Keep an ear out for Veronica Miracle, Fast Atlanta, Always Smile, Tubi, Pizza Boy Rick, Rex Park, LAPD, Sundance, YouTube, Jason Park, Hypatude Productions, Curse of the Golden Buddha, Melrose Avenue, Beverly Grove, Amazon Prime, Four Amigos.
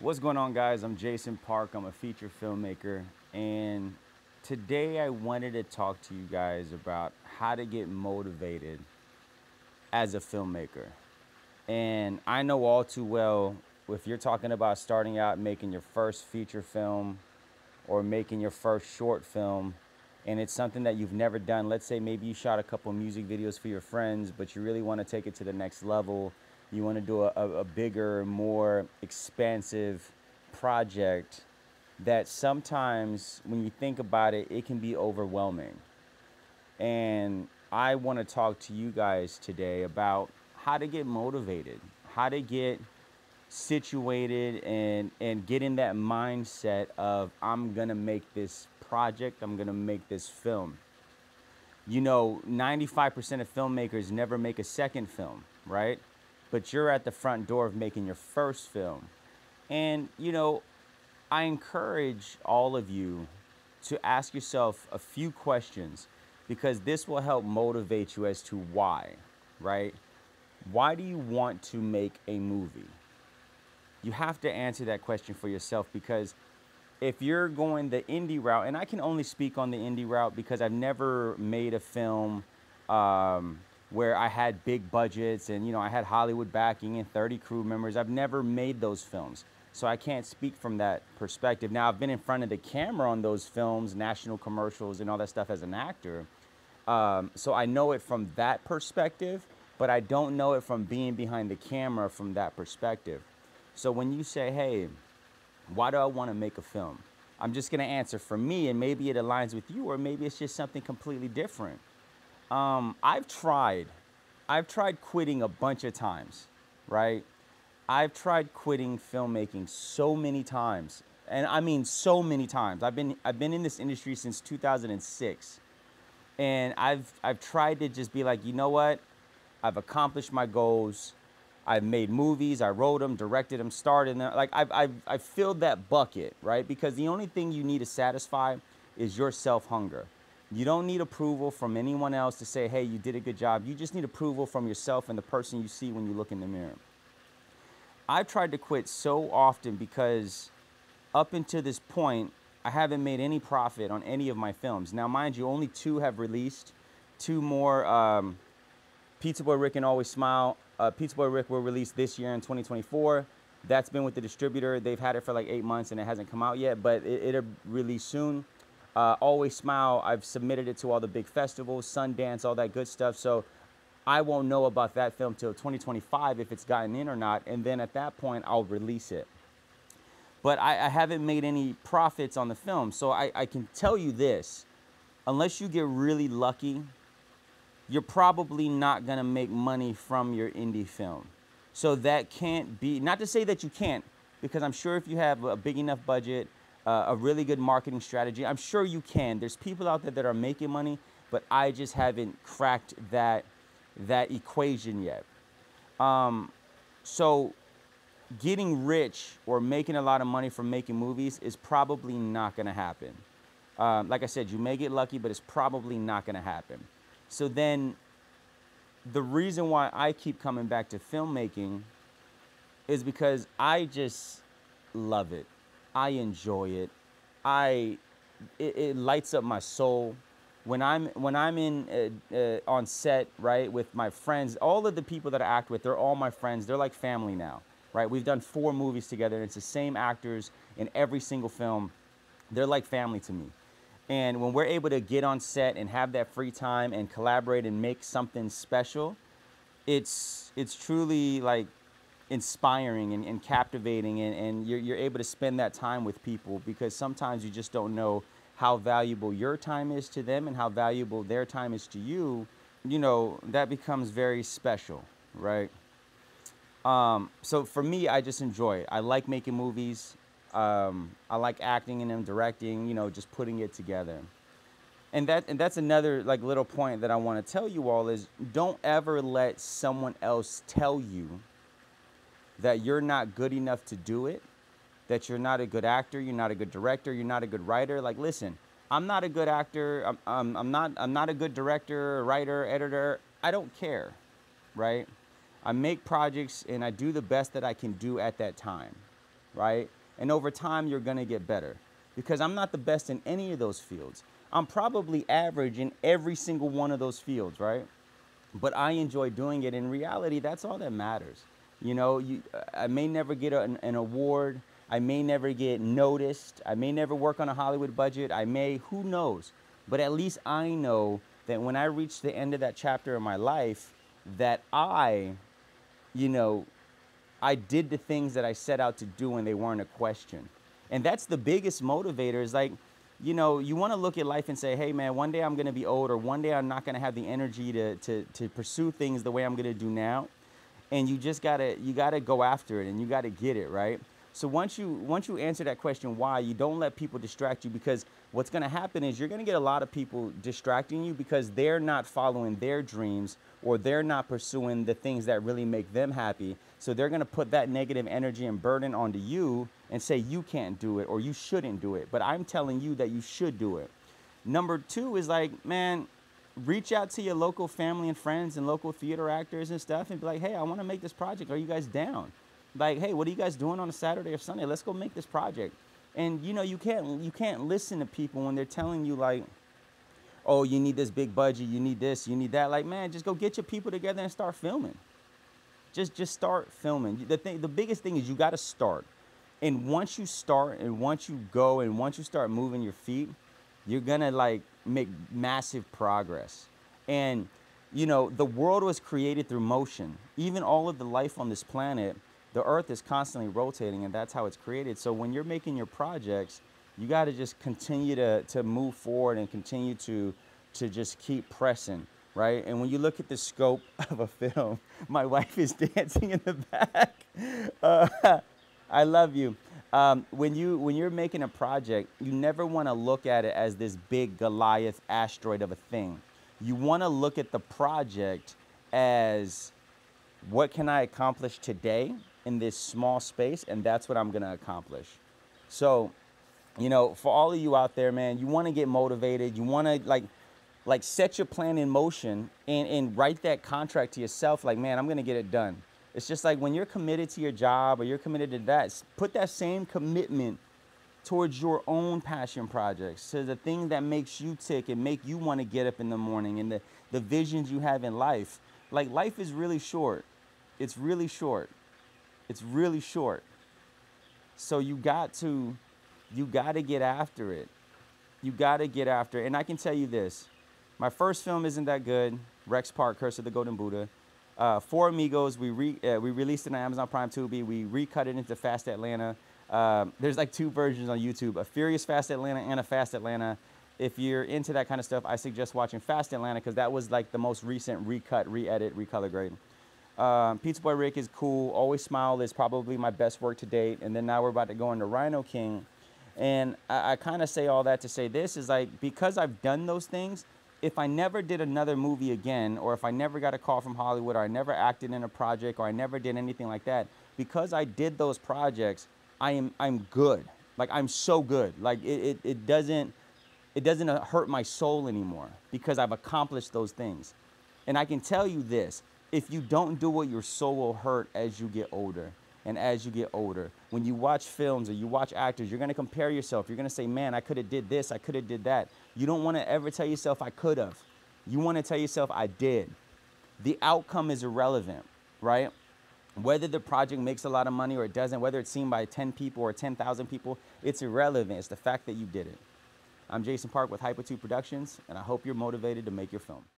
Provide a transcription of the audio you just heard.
What's going on, guys? I'm Jason Park. I'm a feature filmmaker, and today I wanted to talk to you guys about how to get motivated as a filmmaker. And I know all too well, if you're talking about starting out making your first feature film or making your first short film, and it's something that you've never done, let's say maybe you shot a couple music videos for your friends, but you really want to take it to the next level. You want to do a bigger, more expansive project, that sometimes when you think about it, it can be overwhelming. And I want to talk to you guys today about how to get motivated, how to get situated and get in that mindset of, I'm going to make this project, I'm going to make this film. You know, 95% of filmmakers never make a second film, right? But you're at the front door of making your first film. And, you know, I encourage all of you to ask yourself a few questions, because this will help motivate you as to why, right? Why do you want to make a movie? You have to answer that question for yourself, because if you're going the indie route, and I can only speak on the indie route because I've never made a film where I had big budgets and, you know, I had Hollywood backing and 30 crew members. I've never made those films, so I can't speak from that perspective. Now, I've been in front of the camera on those films, national commercials and all that stuff as an actor. So I know it from that perspective, but I don't know it from being behind the camera from that perspective. So when you say, hey, why do I want to make a film? I'm just going to answer for me, and maybe it aligns with you, or maybe it's just something completely different. I've tried quitting a bunch of times, right? I've tried quitting filmmaking so many times. And I mean, so many times. I've been in this industry since 2006. And I've tried to just be like, you know what? I've accomplished my goals. I've made movies. I wrote them, directed them, started them. Like I've filled that bucket, right? Because the only thing you need to satisfy is your self-hunger. You don't need approval from anyone else to say, hey, you did a good job. You just need approval from yourself and the person you see when you look in the mirror. I've tried to quit so often because up until this point, I haven't made any profit on any of my films. Now, mind you, only two have released. Two more, Pizza Boy Rick and Always Smile. Pizza Boy Rick will release this year in 2024. That's been with the distributor. They've had it for like 8 months and it hasn't come out yet, but it'll release soon. Always Smile, I've submitted it to all the big festivals, Sundance, all that good stuff. So I won't know about that film till 2025 if it's gotten in or not. And then at that point, I'll release it. But I haven't made any profits on the film. So I can tell you this, unless you get really lucky, you're probably not going to make money from your indie film. So that can't be, not to say that you can't, because I'm sure if you have a big enough budget, a really good marketing strategy, I'm sure you can. There's people out there that are making money, but I just haven't cracked that equation yet. So getting rich or making a lot of money from making movies is probably not going to happen. Like I said, you may get lucky, but it's probably not going to happen. So then the reason why I keep coming back to filmmaking is because I just love it. I enjoy it. It lights up my soul. When I'm in on set, right, with my friends, all of the people that I act with, they're all my friends. They're like family now, right? We've done 4 movies together, and it's the same actors in every single film. They're like family to me. And when we're able to get on set and have that free time and collaborate and make something special, it's truly like inspiring and captivating, and you're able to spend that time with people, because sometimes you just don't know how valuable your time is to them and how valuable their time is to you. You know, that becomes very special, right? So for me, I just enjoy it. I like making movies. I like acting in them, directing, you know, just putting it together. And that's another like little point that I want to tell you all is, don't ever let someone else tell you that you're not good enough to do it, that you're not a good actor, you're not a good director, you're not a good writer. Like, listen, I'm not a good actor, I'm not a good director, writer, editor. I don't care, right? I make projects and I do the best that I can do at that time. right? And over time, you're gonna get better because I'm not the best in any of those fields. I'm probably average in every single one of those fields, right? But I enjoy doing it. In reality, that's all that matters. You know, I may never get an award. I may never get noticed. I may never work on a Hollywood budget. I may, who knows? But at least I know that when I reach the end of that chapter of my life, that I, you know, I did the things that I set out to do and they weren't a question. And that's the biggest motivator is like, you know, you want to look at life and say, hey, man, one day I'm going to be old or one day I'm not going to have the energy to pursue things the way I'm going to do now. And you just got to go after it and you got to get it right. So once you answer that question why, you don't let people distract you, because what's going to happen is you're going to get a lot of people distracting you because they're not following their dreams or they're not pursuing the things that really make them happy. So they're going to put that negative energy and burden onto you and say you can't do it or you shouldn't do it. But I'm telling you that you should do it. Number two is like, man, reach out to your local family and friends and local theater actors and stuff and be like, hey, I want to make this project. Are you guys down? Like, hey, what are you guys doing on a Saturday or Sunday? Let's go make this project. And, you know, you can't listen to people when they're telling you like, oh, you need this big budget. You need this. You need that. Like, man, just go get your people together and start filming. Just start filming. The biggest thing is you got to start. And once you start and once you go and once you start moving your feet, you're going to like make massive progress. And, you know, the world was created through motion. Even all of the life on this planet, the earth is constantly rotating and that's how it's created. So when you're making your projects, you got to just continue to move forward and continue to just keep pressing, right? And when you look at the scope of a film, my wife is dancing in the back. I love you. When you're making a project, you never want to look at it as this big Goliath asteroid of a thing. You want to look at the project as what can I accomplish today in this small space, and that's what I'm going to accomplish. So, you know, for all of you out there, man, you want to get motivated. You want to like set your plan in motion and write that contract to yourself. Like, man, I'm going to get it done. It's just like when you're committed to your job or you're committed to that, put that same commitment towards your own passion projects, to the thing that makes you tick and make you want to get up in the morning and the visions you have in life. Like, life is really short. It's really short. It's really short. So you got to get after it. You got to get after it. And I can tell you this. My first film isn't that good. Rex Park, Curse of the Golden Buddha. Four Amigos, we released it on Amazon Prime, Tubi. We recut it into Fast Atlanta. There's like two versions on YouTube, a Furious Fast Atlanta and a Fast Atlanta. If you're into that kind of stuff, I suggest watching Fast Atlanta because that was like the most recent recut, re-edit, recolor grade. Pizza Boy Rick is cool. Always Smile is probably my best work to date. And then now we're about to go into Rhino King. And I kind of say all that to say this is like, because I've done those things, if I never did another movie again, or if I never got a call from Hollywood, or I never acted in a project, or I never did anything like that, because I did those projects, I'm good. Like, I'm so good. Like, it doesn't hurt my soul anymore because I've accomplished those things. And I can tell you this, if you don't do it, your soul will hurt as you get older. And as you get older, when you watch films or you watch actors, you're going to compare yourself. You're going to say, man, I could have did this. I could have did that. You don't want to ever tell yourself I could have. You want to tell yourself I did. The outcome is irrelevant, right? Whether the project makes a lot of money or it doesn't, whether it's seen by 10 people or 10,000 people, it's irrelevant. It's the fact that you did it. I'm Jason Park with Hypatude Productions, and I hope you're motivated to make your film.